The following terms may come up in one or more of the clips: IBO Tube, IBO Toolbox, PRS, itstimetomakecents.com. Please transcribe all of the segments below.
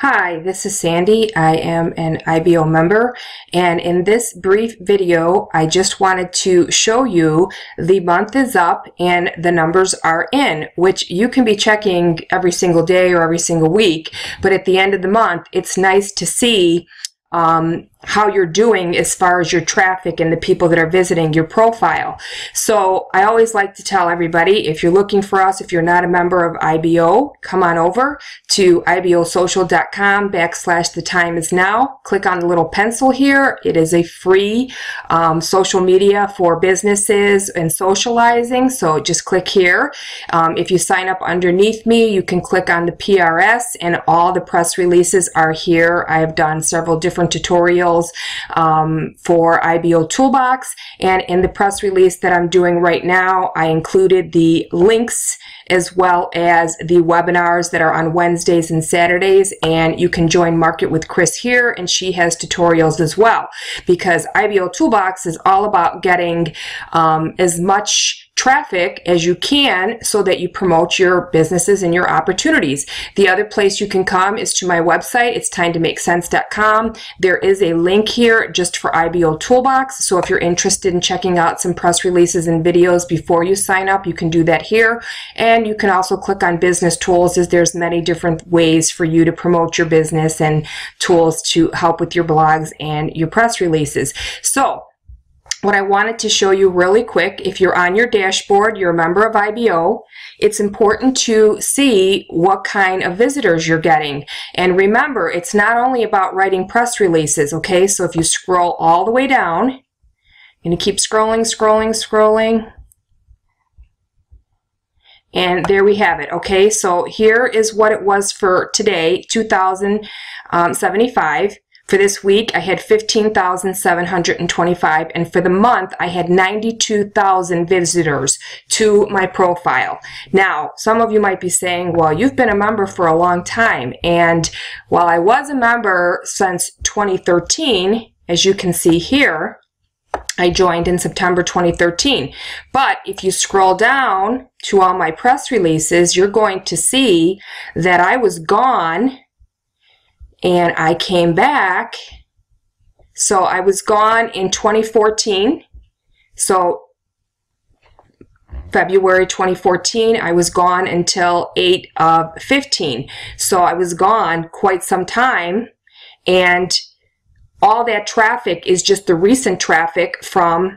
Hi, this is Sandy. I am an IBO member, and in this brief video I just wanted to show you the month is up and the numbers are in, which you can be checking every single day or every single week, but at the end of the month it's nice to see how you're doing as far as your traffic and the people that are visiting your profile. So I always like to tell everybody, if you're looking for us, if you're not a member of IBO, come on over to ibosocial.com/the time is now. Click on the little pencil here. It is a free social media for businesses and socializing, so just click here. If you sign up underneath me, you can click on the PRS, and all the press releases are here. I have done several different tutorials for IBO Toolbox, and in the press release that I'm doing right now I included the links as well as the webinars that are on Wednesdays and Saturdays, and you can join Market with Chris here, and she has tutorials as well, because IBO Toolbox is all about getting as much traffic as you can so that you promote your businesses and your opportunities. The other place you can come is to my website. It's itstimetomakecents.com. There is a link here just for IBO Toolbox, so if you're interested in checking out some press releases and videos before you sign up, you can do that here. And you can also click on business tools, as there's many different ways for you to promote your business and tools to help with your blogs and your press releases. So what I wanted to show you really quick, if you're on your dashboard, you're a member of IBO, it's important to see what kind of visitors you're getting. And remember, it's not only about writing press releases, okay? So if you scroll all the way down, you're going to keep scrolling. And there we have it, okay? So here is what it was for today, 2,075. For this week, I had 15,725, and for the month, I had 92,000 visitors to my profile. Now, some of you might be saying, well, you've been a member for a long time, and while I was a member since 2013, as you can see here, I joined in September 2013. But if you scroll down to all my press releases, you're going to see that I was gone and I came back. So I was gone in 2014, so February 2014, I was gone until 8/15, so I was gone quite some time, and all that traffic is just the recent traffic from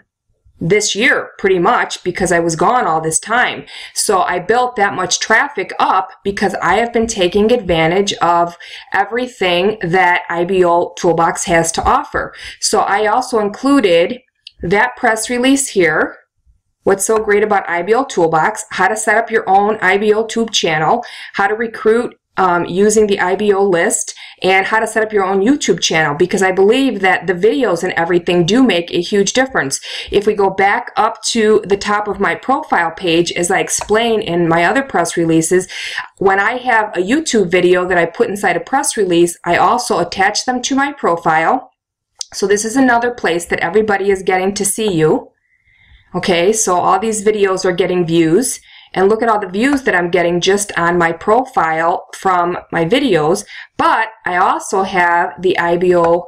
this year, pretty much, because I was gone all this time. So I built that much traffic up because I have been taking advantage of everything that IBO Toolbox has to offer. So I also included that press release here, what's so great about IBO Toolbox, how to set up your own IBO Tube channel, how to recruit using the IBO list, and how to set up your own YouTube channel, because I believe that the videos and everything do make a huge difference. If we go back up to the top of my profile page, as I explain in my other press releases, when I have a YouTube video that I put inside a press release, I also attach them to my profile. So this is another place that everybody is getting to see you. Okay, so all these videos are getting views. And look at all the views that I'm getting just on my profile from my videos. But I also have the IBO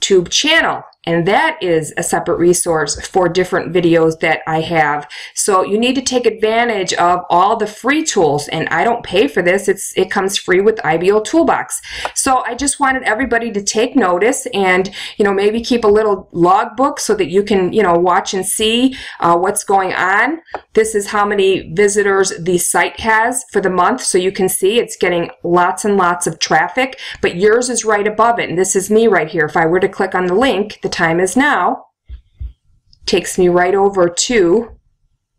Tube channel, and that is a separate resource for different videos that I have. So you need to take advantage of all the free tools, and I don't pay for this. It comes free with IBO Toolbox. So I just wanted everybody to take notice, and maybe keep a little logbook so that you can watch and see what's going on. This is how many visitors the site has for the month, so you can see it's getting lots and lots of traffic, but yours is right above it, and this is me right here. If I were to click on the link, the time is now, takes me right over to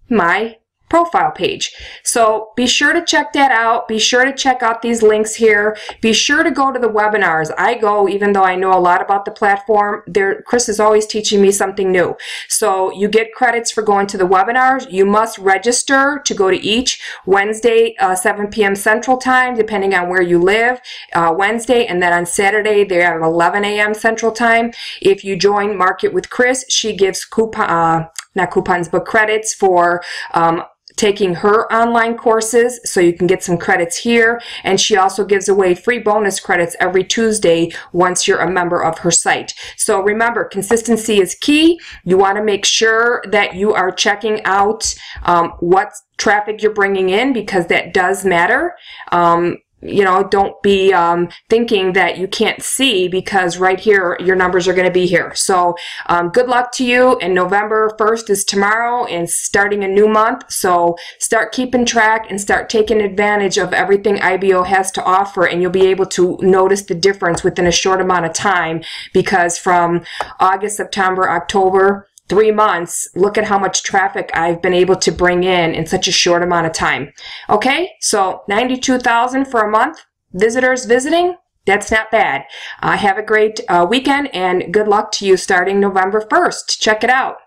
my profile page. So be sure to check that out. Be sure to check out these links here. Be sure to go to the webinars. I go, even though I know a lot about the platform, Chris is always teaching me something new. So you get credits for going to the webinars. You must register to go to each Wednesday, 7 p.m. Central Time, depending on where you live, Wednesday, and then on Saturday, they're at 11 a.m. Central Time. If you join Market with Chris, she gives coupons, but credits for taking her online courses, so you can get some credits here, and she also gives away free bonus credits every Tuesday once you're a member of her site. So remember, consistency is key. You want to make sure that you are checking out what traffic you're bringing in, because that does matter. You know, don't be thinking that you can't see, because right here your numbers are going to be here. So good luck to you, and November 1st is tomorrow and starting a new month, so start keeping track and start taking advantage of everything IBO has to offer, and you'll be able to notice the difference within a short amount of time, because from August, September, October, 3 months, look at how much traffic I've been able to bring in such a short amount of time. Okay, so 92,000 for a month, visitors visiting, that's not bad. Have a great weekend, and good luck to you starting November 1st. Check it out.